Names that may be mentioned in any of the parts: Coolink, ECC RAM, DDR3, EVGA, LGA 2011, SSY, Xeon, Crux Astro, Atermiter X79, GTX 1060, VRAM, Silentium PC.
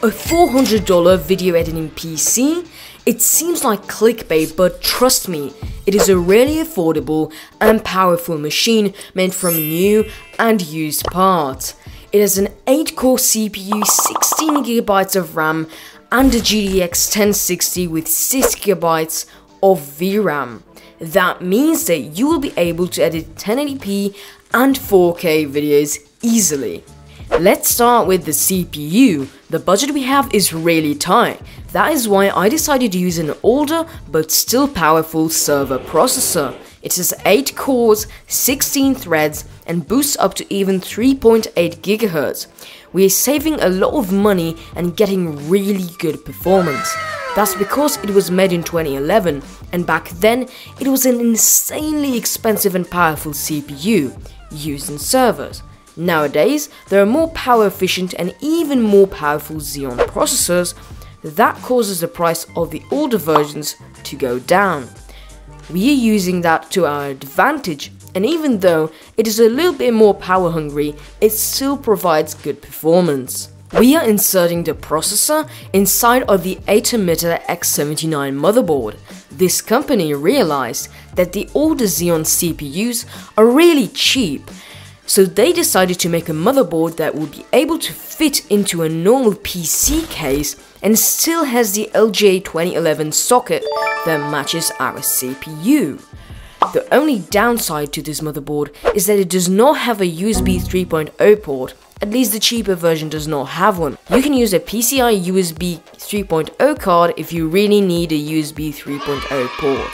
A $400 video editing PC? It seems like clickbait, but trust me, it is a really affordable and powerful machine made from new and used parts. It has an 8-core CPU, 16GB of RAM, and a GTX 1060 with 6GB of VRAM. That means that you will be able to edit 1080p and 4K videos easily. Let's start with the CPU. The budget we have is really tight. That is why I decided to use an older but still powerful server processor. It has 8 cores, 16 threads and boosts up to even 3.8 GHz. We are saving a lot of money and getting really good performance. That's because it was made in 2011, and back then it was an insanely expensive and powerful CPU used in servers. Nowadays, there are more power efficient and even more powerful Xeon processors. That causes the price of the older versions to go down. We are using that to our advantage, and even though it is a little bit more power hungry, it still provides good performance. We are inserting the processor inside of the Atermiter X79 motherboard. This company realized that the older Xeon CPUs are really cheap, so they decided to make a motherboard that would be able to fit into a normal PC case and still has the LGA 2011 socket that matches our CPU. The only downside to this motherboard is that it does not have a USB 3.0 port, at least the cheaper version does not have one. You can use a PCI USB 3.0 card if you really need a USB 3.0 port.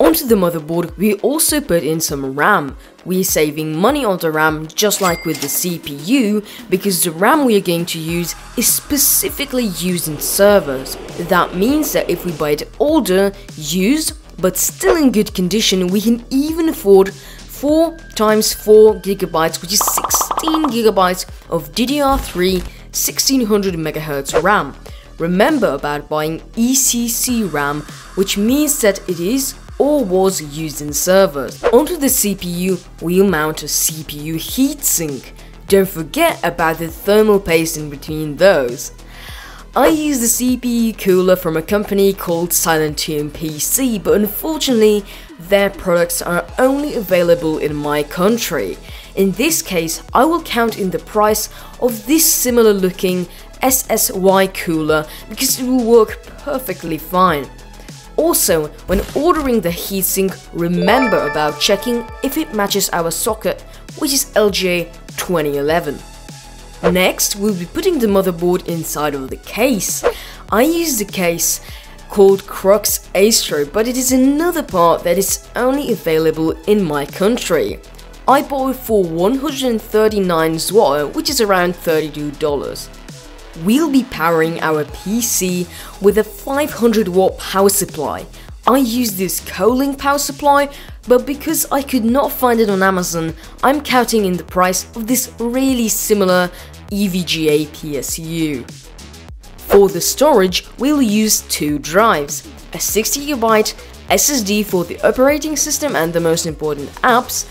Onto the motherboard, we also put in some RAM. We are saving money on the RAM just like with the CPU, because the RAM we are going to use is specifically used in servers. That means that if we buy it older, used, but still in good condition, we can even afford 4 × 4 GB, which is 16 GB of DDR3 1600 MHz RAM. Remember about buying ECC RAM, which means that it is or was used in servers. Onto the CPU, we'll mount a CPU heatsink. Don't forget about the thermal paste in between those. I use the CPU cooler from a company called Silentium PC, but unfortunately their products are only available in my country. In this case, I will count in the price of this similar looking SSY cooler because it will work perfectly fine. Also, when ordering the heatsink, remember about checking if it matches our socket, which is LGA 2011. Next, we'll be putting the motherboard inside of the case. I use the case called Crux Astro, but it is another part that is only available in my country. I bought it for 139 złoty, which is around $32. We'll be powering our PC with a 500-watt power supply. I use this Coolink power supply, but because I could not find it on Amazon, I'm counting in the price of this really similar EVGA PSU. For the storage, we'll use 2 drives, a 60GB SSD for the operating system and the most important apps,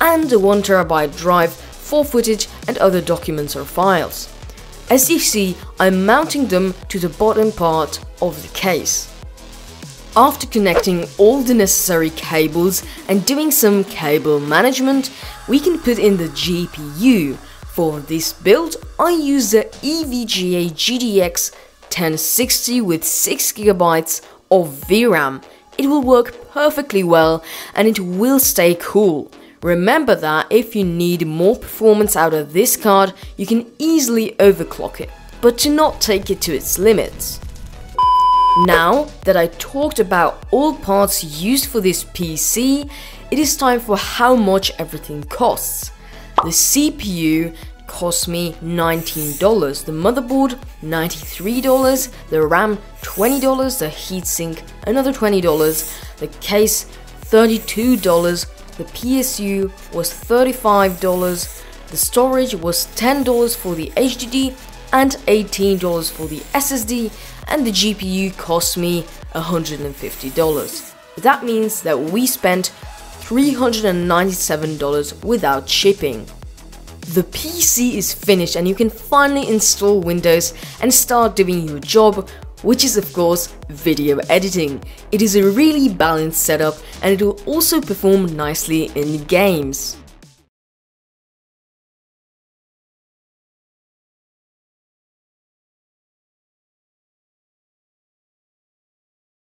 and a 1TB drive for footage and other documents or files. As you see, I'm mounting them to the bottom part of the case. After connecting all the necessary cables and doing some cable management, we can put in the GPU. For this build, I use the EVGA GTX 1060 with 6GB of VRAM. It will work perfectly well and it will stay cool. Remember that if you need more performance out of this card, you can easily overclock it, but do not take it to its limits. Now that I talked about all parts used for this PC, it is time for how much everything costs. The CPU cost me $19, the motherboard $93, the RAM $20, the heatsink another $20, the case $32, the PSU was $35, the storage was $10 for the HDD and $18 for the SSD, and the GPU cost me $150. That means that we spent $397 without shipping. The PC is finished and you can finally install Windows and start doing your job, which is of course video editing. It is a really balanced setup and it will also perform nicely in games.